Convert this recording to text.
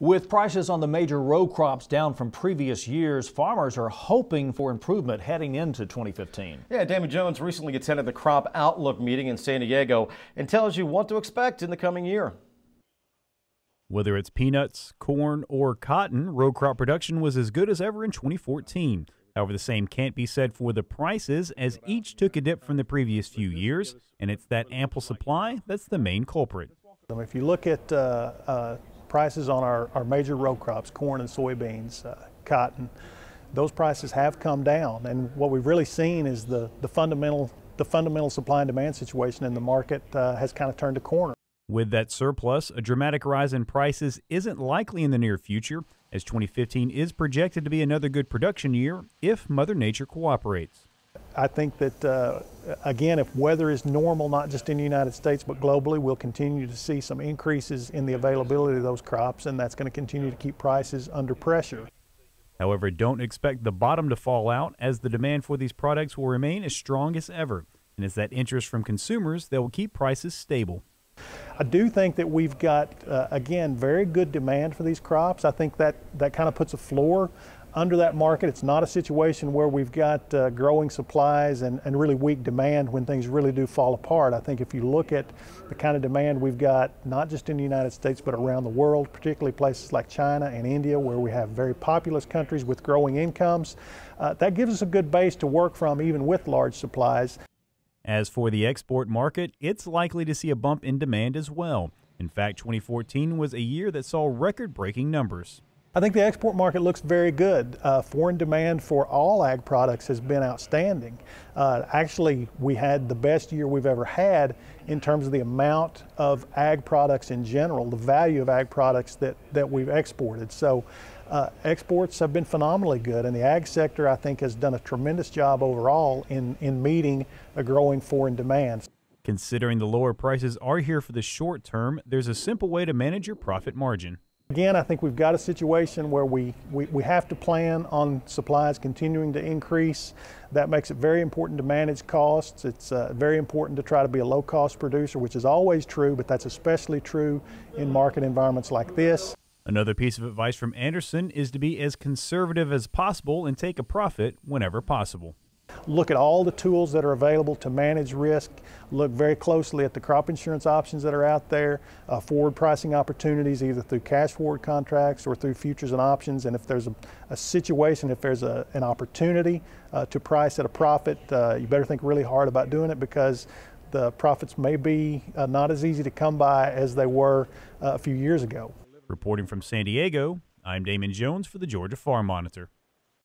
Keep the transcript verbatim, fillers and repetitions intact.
With prices on the major row crops down from previous years, farmers are hoping for improvement heading into twenty fifteen. Yeah, Damon Jones recently attended the Crop Outlook meeting in San Diego and tells you what to expect in the coming year. Whether it's peanuts, corn, or cotton, row crop production was as good as ever in twenty fourteen. However, the same can't be said for the prices, as each took a dip from the previous few years, and it's that ample supply that's the main culprit. If you look at uh, uh, prices on our, our major row crops, corn and soybeans, uh, cotton, those prices have come down, and what we've really seen is the, the, fundamental, the fundamental supply and demand situation in the market uh, has kind of turned a corner. With that surplus, a dramatic rise in prices isn't likely in the near future, as twenty fifteen is projected to be another good production year if Mother Nature cooperates. I think that, uh, again, if weather is normal, not just in the United States but globally, we'll continue to see some increases in the availability of those crops, and that's going to continue to keep prices under pressure. However, don't expect the bottom to fall out, as the demand for these products will remain as strong as ever, and it's that interest from consumers that will keep prices stable. I do think that we've got, uh, again, very good demand for these crops. I think that, that kind of puts a floor under that market. It's not a situation where we've got uh, growing supplies and, and really weak demand when things really do fall apart. I think if you look at the kind of demand we've got, not just in the United States, but around the world, particularly places like China and India, where we have very populous countries with growing incomes, uh, that gives us a good base to work from even with large supplies. As for the export market, it's likely to see a bump in demand as well. In fact, twenty fourteen was a year that saw record-breaking numbers. I think the export market looks very good. Uh, foreign demand for all ag products has been outstanding. Uh, actually, we had the best year we've ever had in terms of the amount of ag products in general, the value of ag products that, that we've exported. So uh, exports have been phenomenally good, and the ag sector, I think, has done a tremendous job overall in, in meeting a growing foreign demand. Considering the lower prices are here for the short term, there's a simple way to manage your profit margin. Again, I think we've got a situation where we, we, we have to plan on supplies continuing to increase. That makes it very important to manage costs. It's uh, very important to try to be a low-cost producer, which is always true, but that's especially true in market environments like this. Another piece of advice from Anderson is to be as conservative as possible and take a profit whenever possible. Look at all the tools that are available to manage risk. Look very closely at the crop insurance options that are out there, uh, forward pricing opportunities either through cash forward contracts or through futures and options. And if there's a, a situation, if there's a, an opportunity uh, to price at a profit, uh, you better think really hard about doing it, because the profits may be uh, not as easy to come by as they were uh, a few years ago. Reporting from San Diego, I'm Damon Jones for the Georgia Farm Monitor.